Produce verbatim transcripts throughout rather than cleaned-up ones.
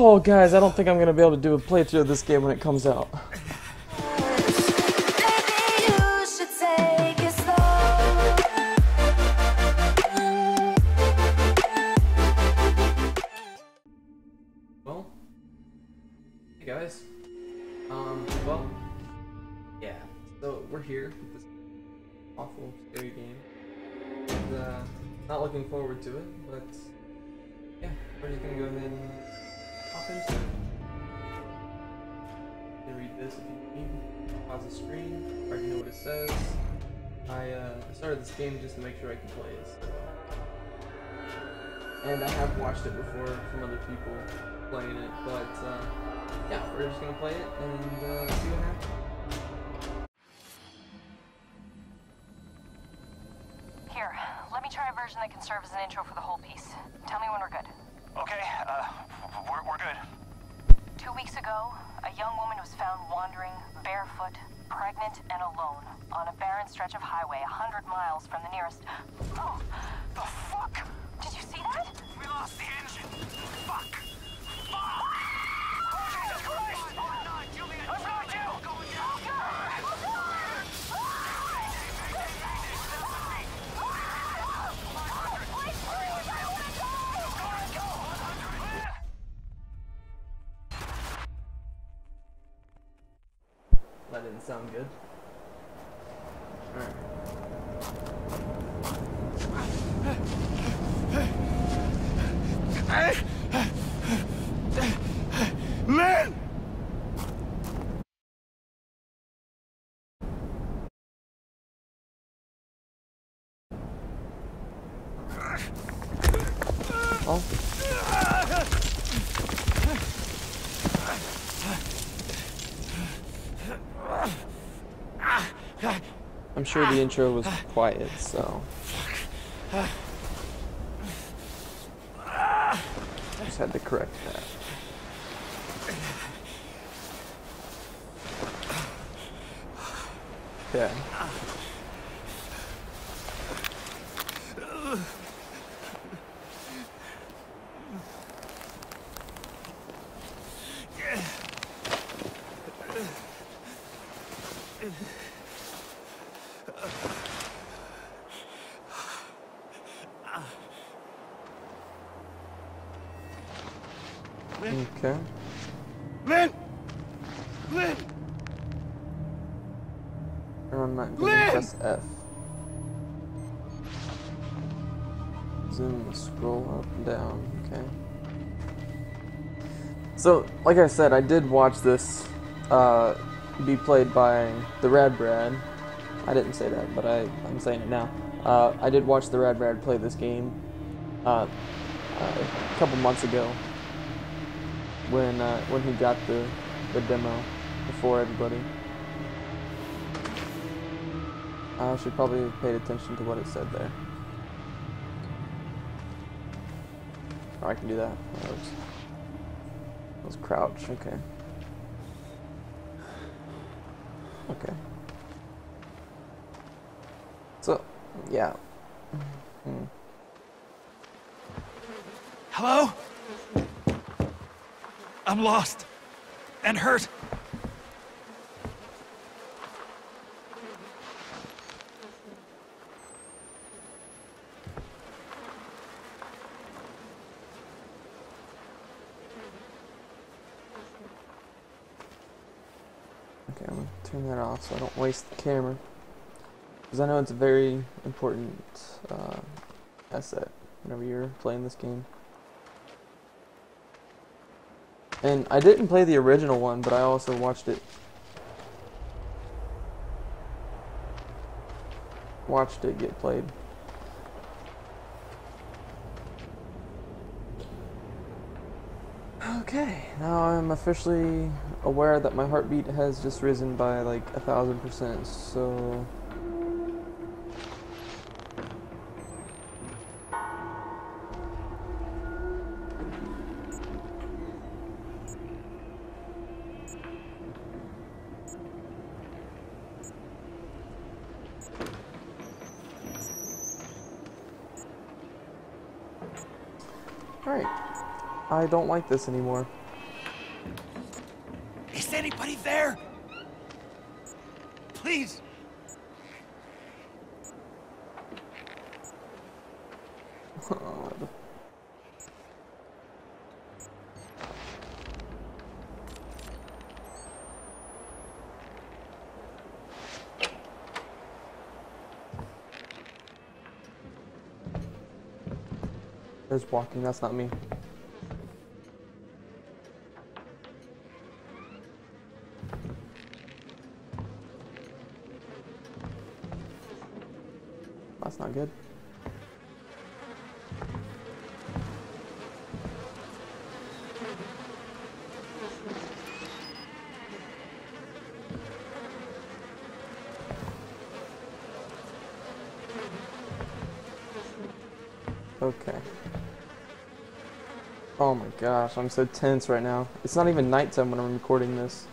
Oh, guys, I don't think I'm going to be able to do a playthrough of this game when it comes out. Well, hey, guys. Um, well, yeah. So, we're here with this awful, scary game. And, uh, not looking forward to it, but, yeah, we're just going to go ahead and... You can read this if you need. Pause the screen. I already know what it says. I uh, started this game just to make sure I can play it. So. And I have watched it before from other people playing it, but uh, yeah, we're just gonna play it and uh, see what happens. Here, let me try a version that can serve as an intro for the whole piece. Tell me when we're good. Okay, uh, we're, we're good. Two weeks ago, a young woman was found wandering, barefoot, pregnant, and alone on a barren stretch of highway a hundred miles from the nearest... Oh! The fuck? Did you see that? We lost the engine! Fuck! Fuck! Oh, Jesus Christ! Oh, no, Julian! I found you! Oh, God! That didn't sound good. Alright. Man! Oh. I'm sure the intro was quiet, so just had to correct that. Yeah. Okay. Lynn! Lynn! Or I'm not going to press F. Zoom, scroll up and down. Okay. So, like I said, I did watch this uh, be played by the Rad Brad. I didn't say that, but I, I'm saying it now. Uh, I did watch the Rad Brad play this game uh, uh, a couple months ago. When uh, when he got the the demo before everybody, I should probably have paid attention to what it said there. Oh, I can do that. That works. Let's crouch. Okay. Okay. So, yeah. Hmm. Hello? I'm lost and hurt. Okay, I'm gonna turn that off so I don't waste the camera, because I know it's a very important uh, asset whenever you're playing this game. And I didn't play the original one, but I also watched it. Watched it get played. Okay, now I'm officially aware that my heartbeat has just risen by like a thousand percent, so... Alright, I don't like this anymore. there? Please. God. There's walking, that's not me. That's not good. Okay. Oh my gosh, I'm so tense right now. It's not even nighttime when I'm recording this.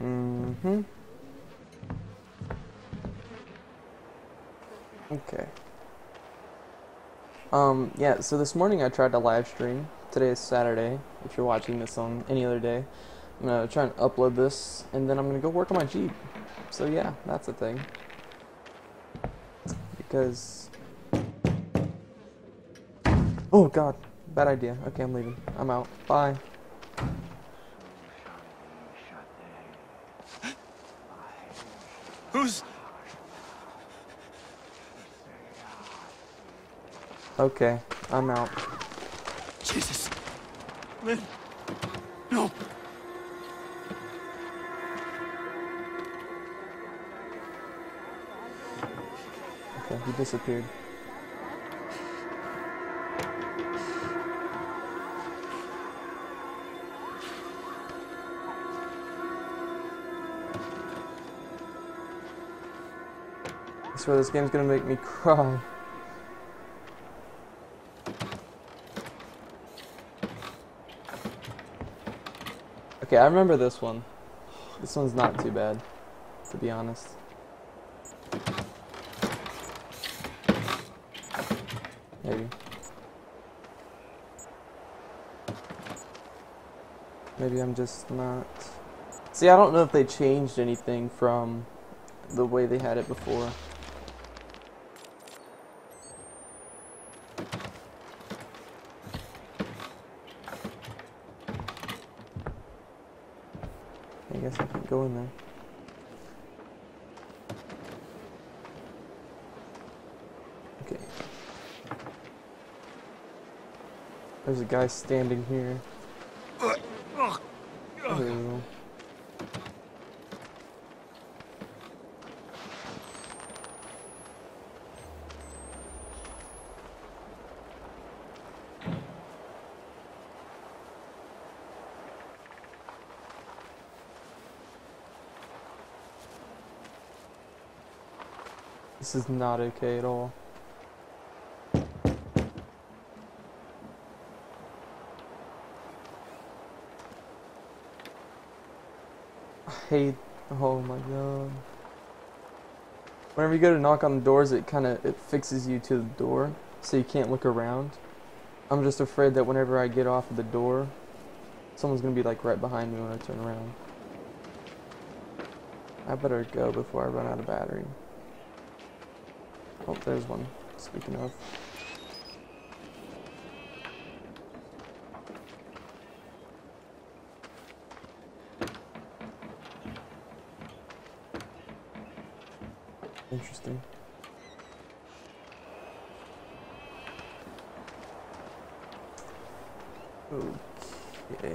Mm-hmm. Okay. Um, yeah, so this morning I tried to live stream. Today is Saturday, if you're watching this on any other day. I'm gonna try and upload this, and then I'm gonna go work on my Jeep. So yeah, that's a thing. Because... oh god, bad idea. Okay, I'm leaving. I'm out. Bye. Who's... okay, I'm out. Jesus. Lynn. No. Okay, he disappeared. I swear this game's gonna make me cry. Okay, I remember this one. This one's not too bad, to be honest. Maybe. Maybe I'm just not... see, I don't know if they changed anything from the way they had it before. I guess I can go in there. Okay. There's a guy standing here. Ew. This is not okay at all. I hate, oh my god. Whenever you go to knock on the doors, it kind of, it fixes you to the door, so you can't look around. I'm just afraid that whenever I get off of the door, someone's gonna be like right behind me when I turn around. I better go before I run out of battery. Oh, there's one, speaking of. Interesting. Okay. There's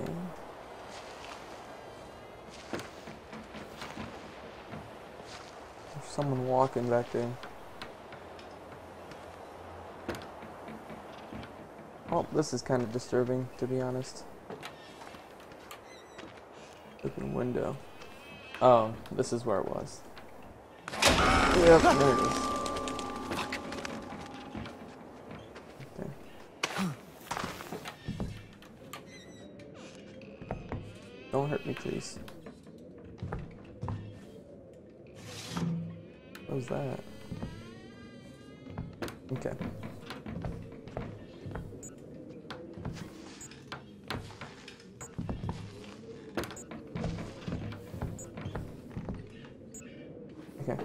someone walking back there. Oh, this is kind of disturbing, to be honest. Open window. Oh, this is where it was. Yep, there it is. Okay. Don't hurt me, please. What was that? Okay. Okay.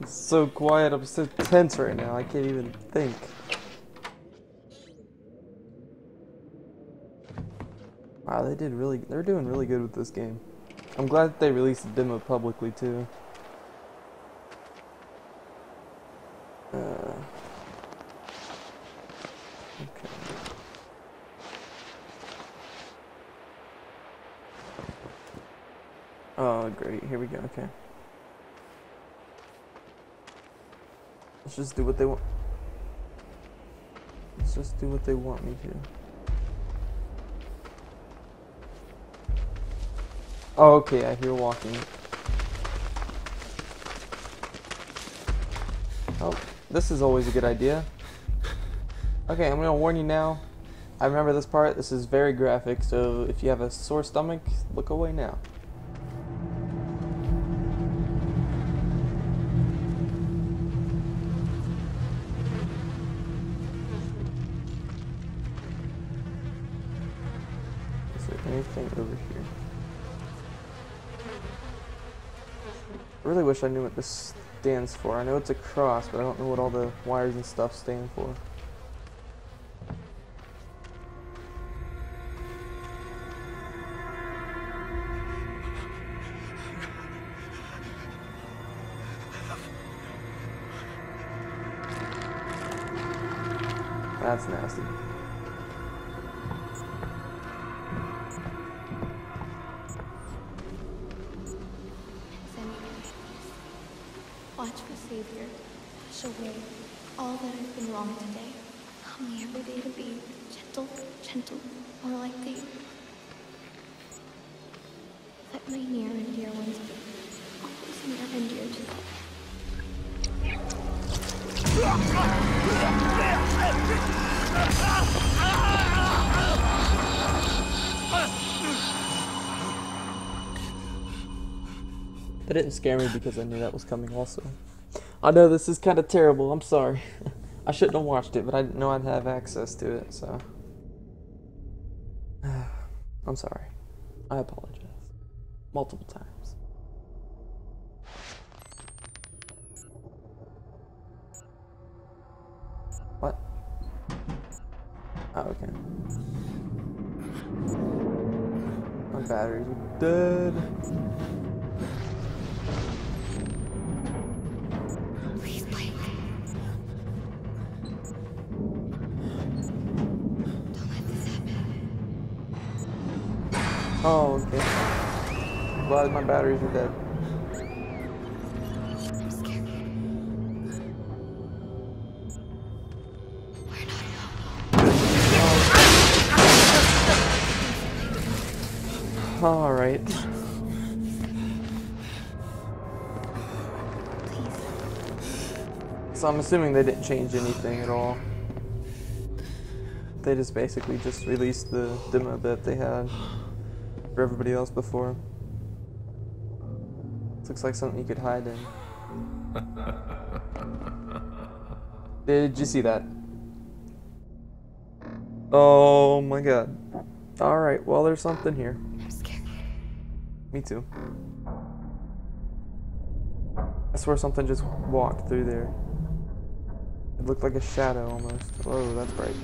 It's so quiet, I'm so tense right now, I can't even think. Wow, they did really, they're doing really good with this game. I'm glad that they released the demo publicly too. Uh, okay. Oh great, here we go, okay. Let's just do what they want. Let's just do what they want me to. Oh, okay, I hear walking. Oh, this is always a good idea. Okay, I'm gonna warn you now. I remember this part. This is very graphic, so if you have a sore stomach, look away now. Anything over here? I really wish I knew what this stands for. I know it's a cross, but I don't know what all the wires and stuff stand for. That's nasty. Watch for Savior, wash away all that has been wrong today. Help me every day to be gentle, gentle, more like Thee. Let my near and dear ones be always near and dear to That didn't scare me because I knew that was coming also. I know this is kind of terrible, I'm sorry. I shouldn't have watched it, but I didn't know I'd have access to it, so. I'm sorry. I apologize. Multiple times. What? Oh, okay. My batteries are dead. Oh, okay. I'm glad my batteries are dead. I'm scared. We're not alone. Oh. All right. So I'm assuming they didn't change anything at all. They just basically just released the demo that they had for everybody else before. This looks like something you could hide in. Did you see that? Oh my god. Alright, well there's something here. I'm scared. Me too. I swear something just walked through there. It looked like a shadow almost. Whoa, that's bright.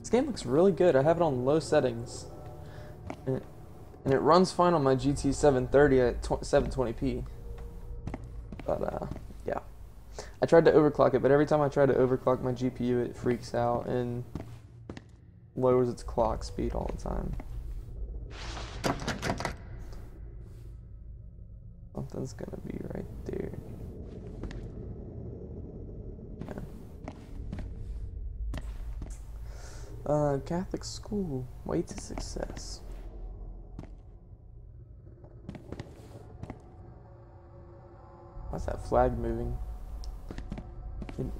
This game looks really good. I have it on low settings, and it, and it runs fine on my G T seven thirty at seven twenty p. But uh, yeah, I tried to overclock it, but every time I try to overclock my G P U, it freaks out and lowers its clock speed all the time. Something's gonna be right there. Uh, Catholic school, way to success. Is that flag moving?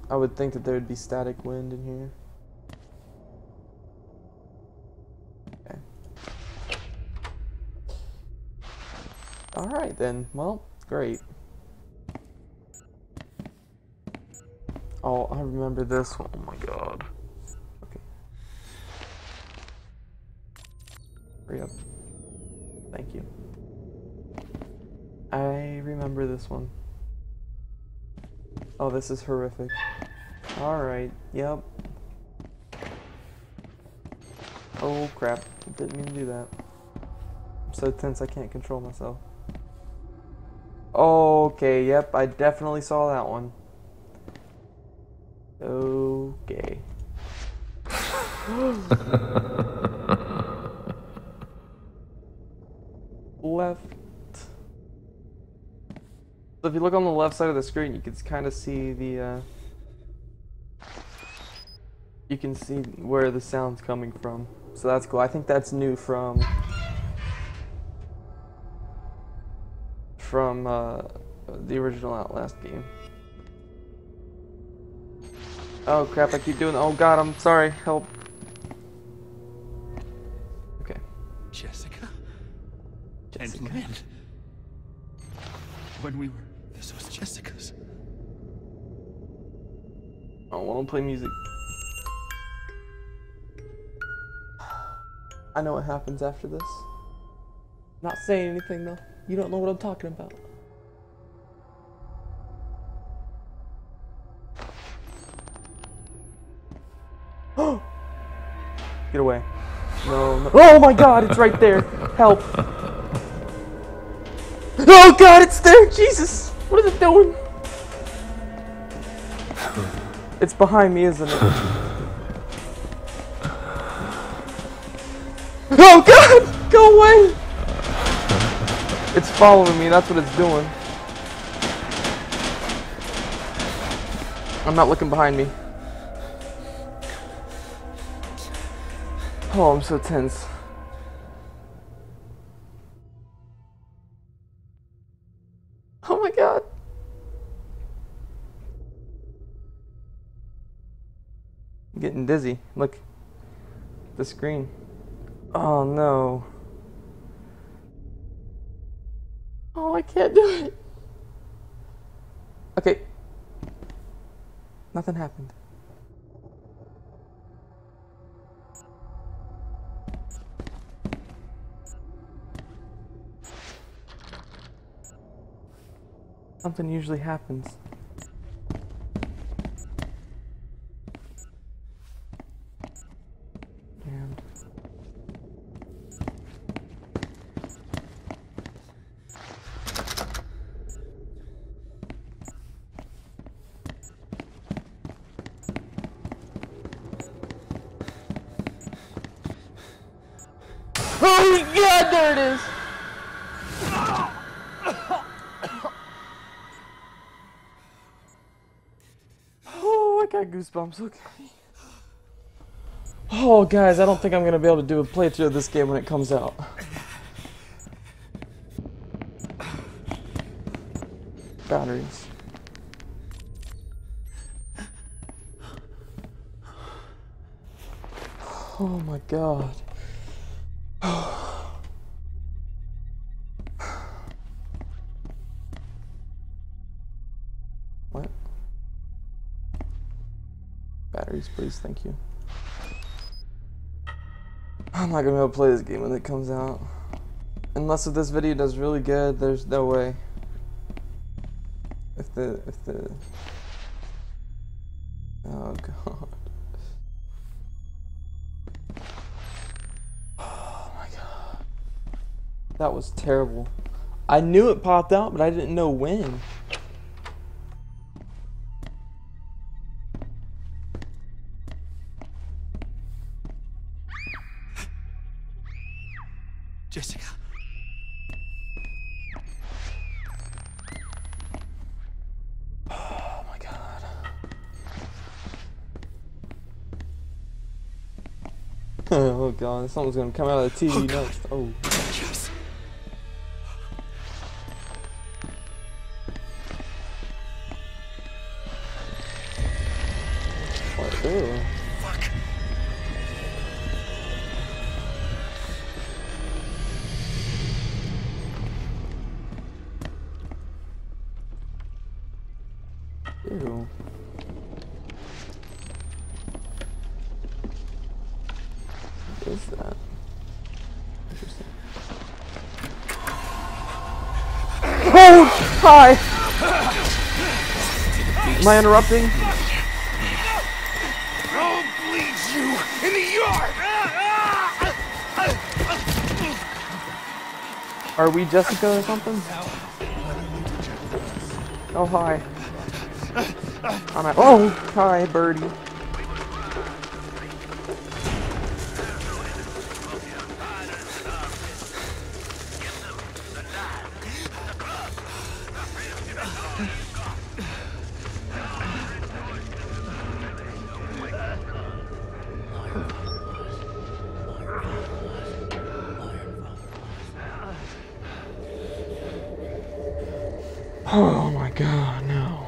I would think that there would be static wind in here. Okay. Alright then, well, great. Oh, I remember this one. Oh my god. Okay. Hurry up. Thank you. I remember this one. Oh, this is horrific. Alright, yep. Oh crap, didn't mean to do that. I'm so tense I can't control myself. Okay, yep, I definitely saw that one. Okay. Left. So if you look on the left side of the screen, you can kind of see the, uh, you can see where the sound's coming from. So that's cool. I think that's new from, from, uh, the original Outlast game. Oh crap, I keep doing, oh god, I'm sorry, help. Okay. Jessica? Jessica. And when, when we were, this was Jessica's. Oh, I want to play music. I know what happens after this. I'm not saying anything though. You don't know what I'm talking about. Get away. No, no. Oh my god, it's right there. Help. Oh god, it's there. Jesus. What is it doing? It's behind me, isn't it? Oh god, go away. It's following me. That's what it's doing. I'm not looking behind me. Oh, I'm so tense. Oh my god. I'm getting dizzy. Look. The screen. Oh no. Oh, I can't do it. Okay. Nothing happened. Something usually happens. Damn. Oh my god, there it is! I got goosebumps. Okay. Oh, guys, I don't think I'm gonna be able to do a playthrough of this game when it comes out. Batteries. Oh my god. Batteries, please, thank you. I'm not gonna be able to play this game when it comes out. Unless if this video does really good, there's no way. If the, if the... Oh god. Oh my god. That was terrible. I knew it popped out, but I didn't know when. Jessica. Oh my god. Oh god, someone's gonna come out of the T V oh, next. Oh. Yes. too. What is that? Interesting. Oh! Hi! Am I interrupting? I'll bleed you in the yard! Are we Jessica or something? Oh, hi. I'm at, oh, hi, birdie. Oh my god, no.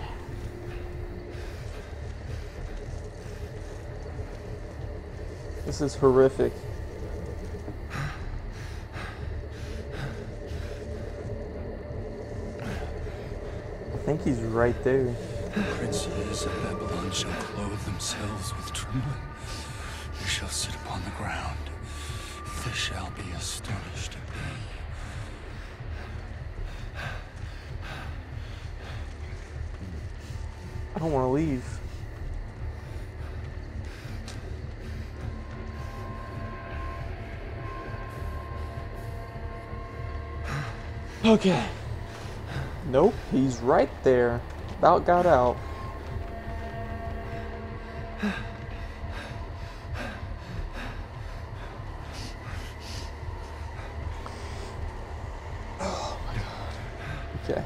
This is horrific. I think he's right there. The princes of Babylon shall clothe themselves with trembling. You shall sit upon the ground. They shall be astonished at thee. I don't want to leave. Okay. Nope, he's right there. About got out. Oh my god. Okay.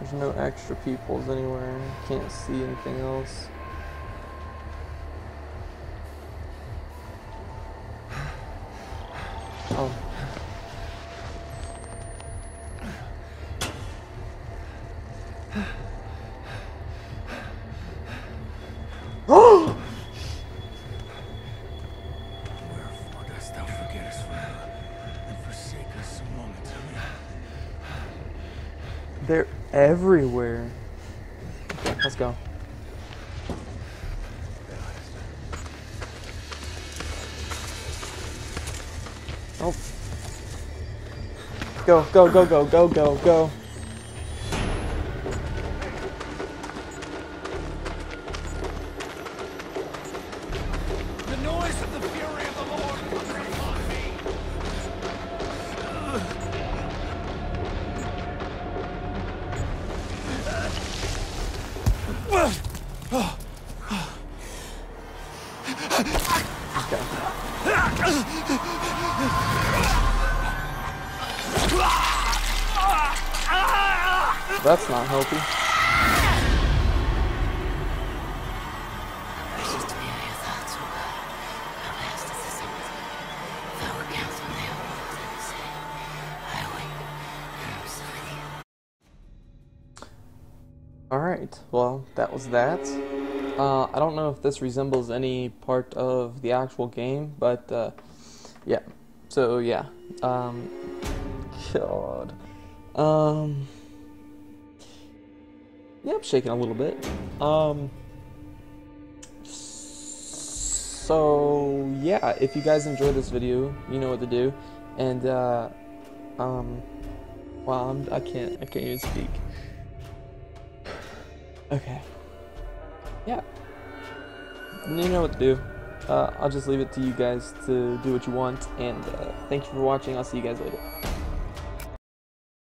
There's no extra peoples anywhere. Can't see anything else. Oh. Oh! Wherefore dost thou forget us forever and forsake us so momentarily? There. Everywhere. Okay, let's go. Oh. Go, go, go, go, go, go, go. The noise of the fury of the Lord will bring on me. Okay. That's not healthy. Alright, well, that was that. Uh, I don't know if this resembles any part of the actual game, but, uh, yeah. So, yeah. Um, God. Um, yeah, I'm shaking a little bit. Um, so, yeah, if you guys enjoyed this video, you know what to do. And, uh, um, wow, I'm, I can't, I can't even speak. Okay. Yeah. You know what to do. Uh, I'll just leave it to you guys to do what you want. And uh, thank you for watching. I'll see you guys later.